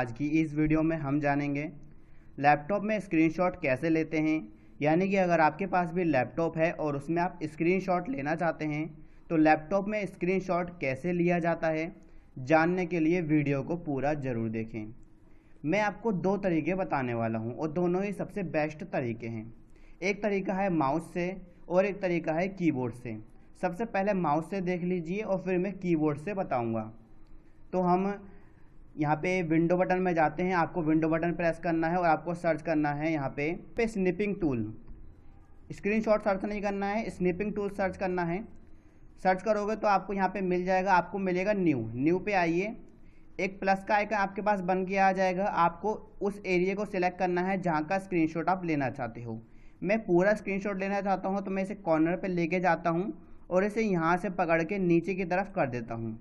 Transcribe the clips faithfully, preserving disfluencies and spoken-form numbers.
आज की इस वीडियो में हम जानेंगे लैपटॉप में स्क्रीनशॉट कैसे लेते हैं, यानी कि अगर आपके पास भी लैपटॉप है और उसमें आप स्क्रीनशॉट लेना चाहते हैं तो लैपटॉप में स्क्रीनशॉट कैसे लिया जाता है। जानने के लिए वीडियो को पूरा ज़रूर देखें। मैं आपको दो तरीके बताने वाला हूं और दोनों ही सबसे बेस्ट तरीके हैं। एक तरीका है माउस से और एक तरीका है कीबोर्ड से। सबसे पहले माउस से देख लीजिए और फिर मैं कीबोर्ड से बताऊँगा। तो हम यहाँ पे विंडो बटन में जाते हैं। आपको विंडो बटन प्रेस करना है और आपको सर्च करना है यहाँ पे पे स्निपिंग टूल। स्क्रीनशॉट सर्च नहीं करना है, स्निपिंग टूल सर्च करना है। सर्च करोगे तो आपको यहाँ पे मिल जाएगा, आपको मिलेगा न्यू। न्यू पे आइए, एक प्लस का आइकन आपके पास बन के आ जाएगा। आपको उस एरिया को सिलेक्ट करना है जहाँ का स्क्रीनशॉट आप लेना चाहते हो। मैं पूरा स्क्रीनशॉट लेना चाहता हूँ तो मैं इसे कॉर्नर पर लेके जाता हूँ और इसे यहाँ से पकड़ के नीचे की तरफ कर देता हूँ।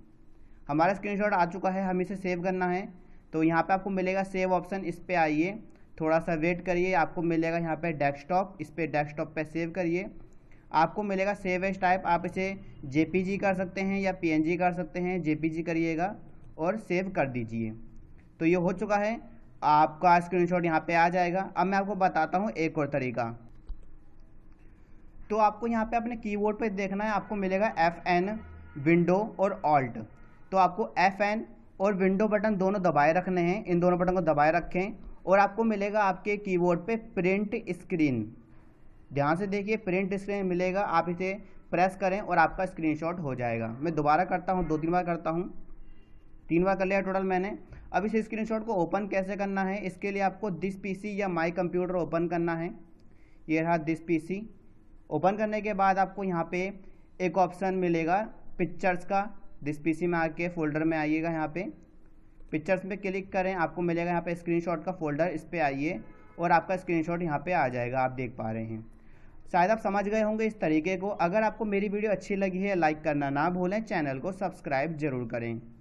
हमारा स्क्रीनशॉट आ चुका है, हम इसे सेव करना है। तो यहाँ पे आपको मिलेगा सेव ऑप्शन, इस पे आइए, थोड़ा सा वेट करिए। आपको मिलेगा यहाँ पे डेस्कटॉप, इस पे डेस्कटॉप पे सेव करिए। आपको मिलेगा सेव एज टाइप, आप इसे जेपीजी कर सकते हैं या पीएनजी कर सकते हैं। जेपीजी करिएगा और सेव कर दीजिए। तो ये हो चुका है, आपका स्क्रीनशॉट यहाँ पर आ जाएगा। अब मैं आपको बताता हूँ एक और तरीका। तो आपको यहाँ पर अपने कीबोर्ड पर देखना है, आपको मिलेगा एफ एन विंडो और ऑल्ट। तो आपको F N और विंडो बटन दोनों दबाए रखने हैं। इन दोनों बटन को दबाए रखें और आपको मिलेगा आपके कीबोर्ड पे प्रिंट स्क्रीन। ध्यान से देखिए, प्रिंट स्क्रीन मिलेगा। आप इसे प्रेस करें और आपका स्क्रीनशॉट हो जाएगा। मैं दोबारा करता हूँ, दो तीन बार करता हूँ, तीन बार कर लिया टोटल मैंने। अब इस स्क्रीनशॉट को ओपन कैसे करना है, इसके लिए आपको दिस पीसी या माई कंप्यूटर ओपन करना है। ये रहा दिस पीसी। ओपन करने के बाद आपको यहाँ पर एक ऑप्शन मिलेगा पिक्चर्स का। दिस पीसी में आके फोल्डर में आइएगा, यहाँ पे पिक्चर्स पे क्लिक करें, आपको मिलेगा यहाँ पे स्क्रीनशॉट का फोल्डर। इस पे आइए और आपका स्क्रीनशॉट यहाँ पे आ जाएगा। आप देख पा रहे हैं, शायद आप समझ गए होंगे इस तरीके को। अगर आपको मेरी वीडियो अच्छी लगी है, लाइक करना ना भूलें, चैनल को सब्सक्राइब जरूर करें।